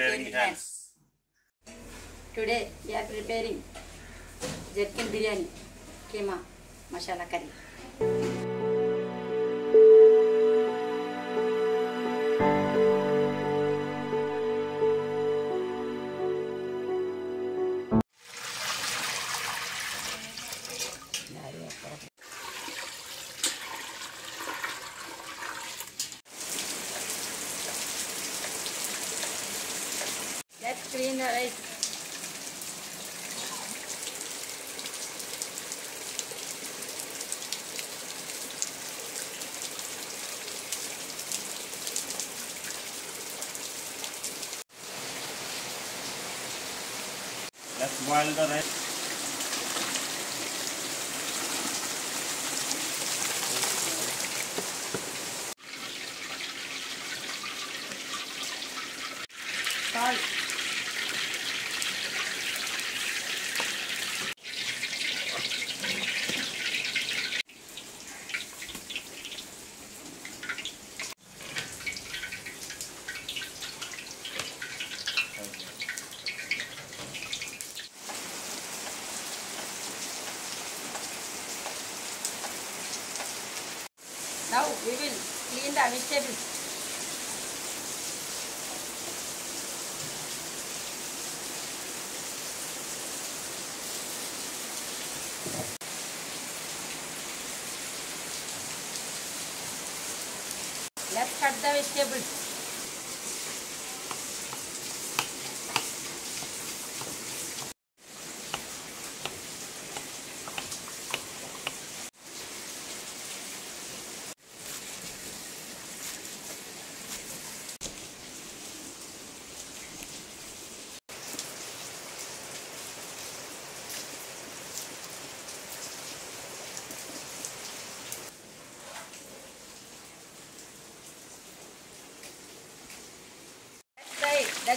caring hands. Today we are preparing Gherkin Biryani Kheema Masala Curry. Let's clean the rice. Let's boil the rice. Salt. Now we will clean the vegetables. Let's cut the vegetables. The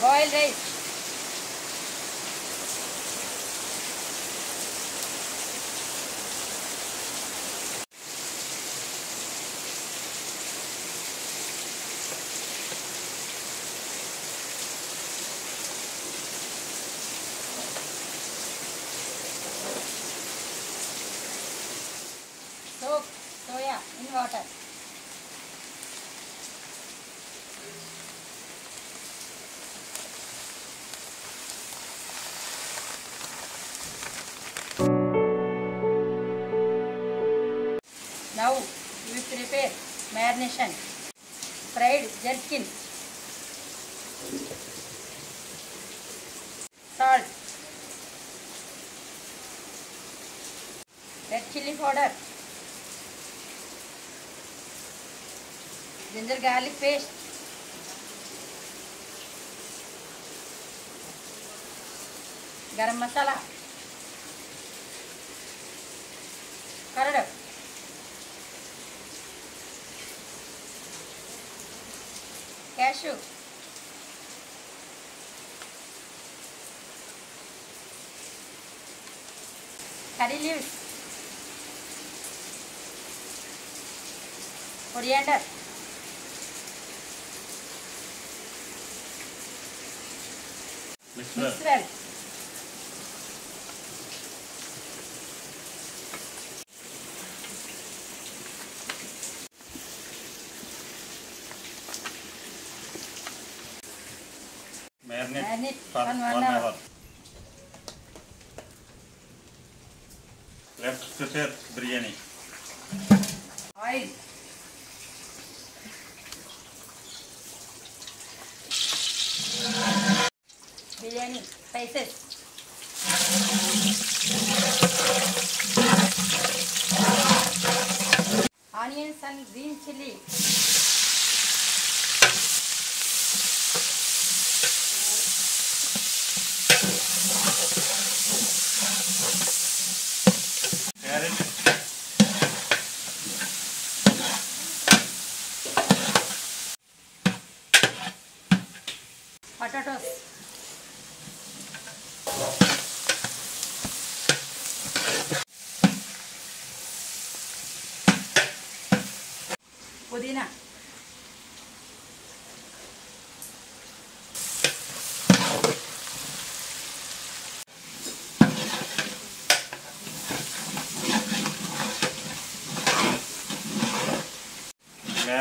Boiled rice. Soak soya in water. Now we prepare marination. Fried gherkin. Salt. Red chili powder. ज़ींगर garlic paste, garam masala, curd, cashew, curry leave, oriental Mixer. Marinate for 1 hour. Let's prepare biryani. Oil. Biryani spices. Onions and green chili. Carrot.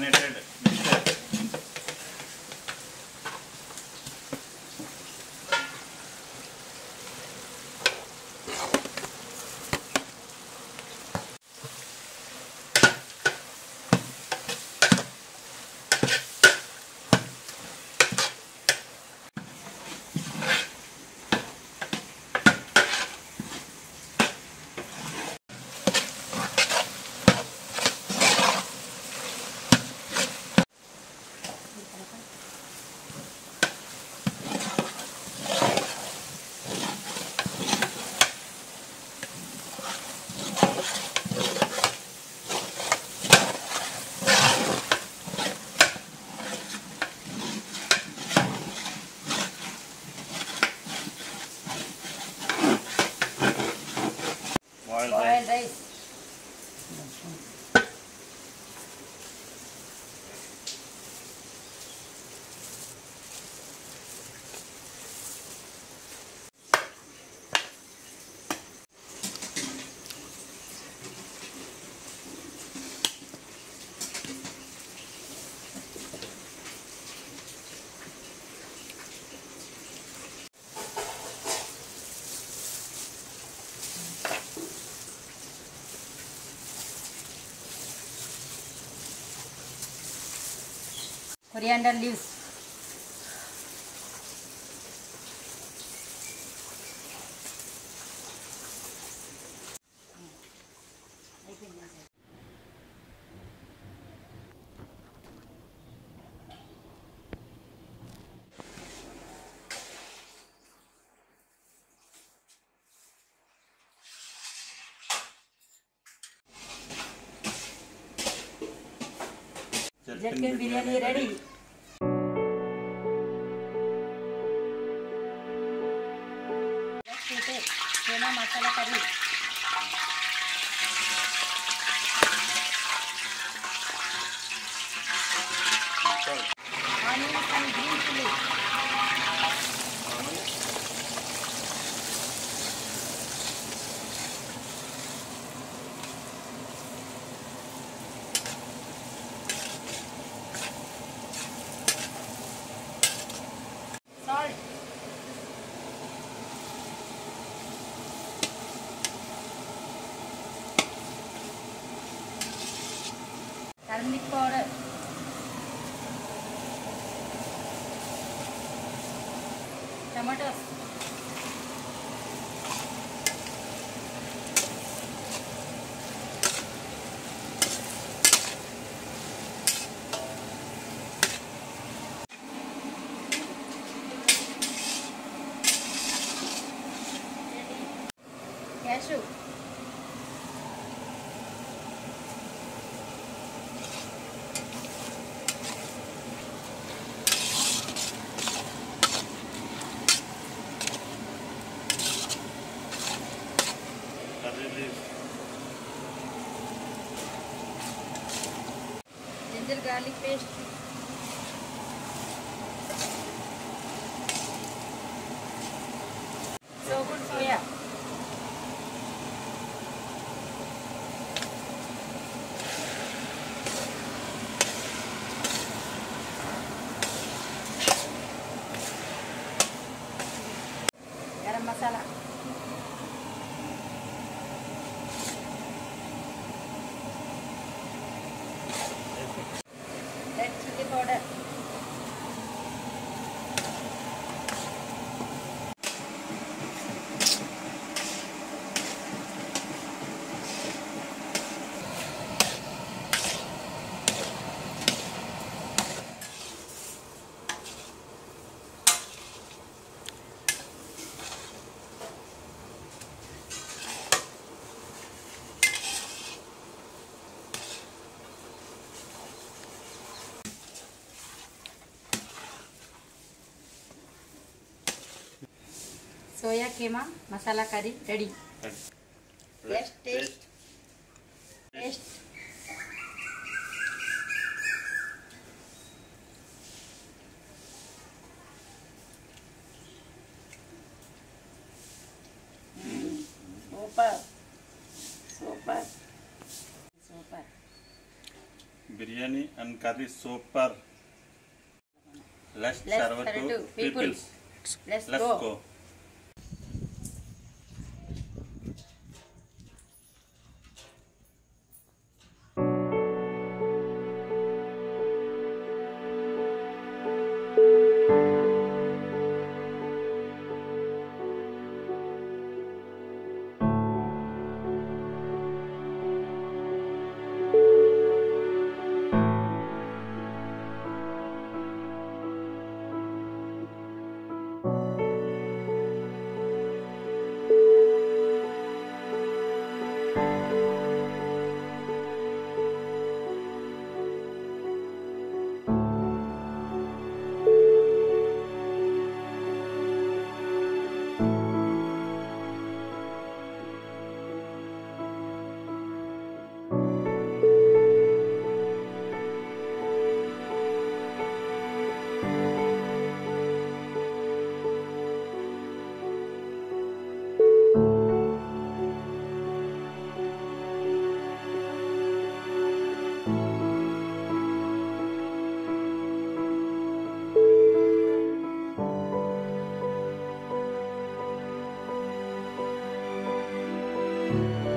marinated mixture. Oriental leaves. Gherkin biryani ready. Keema masala curry. Onion and green chili. Garlic powder, tomatoes, cashew. Ginger garlic paste. So good soya. Garam masala. Soya keema masala curry ready. Let's taste. Super. biryani and curry so far. Let's serve to people. Let's go.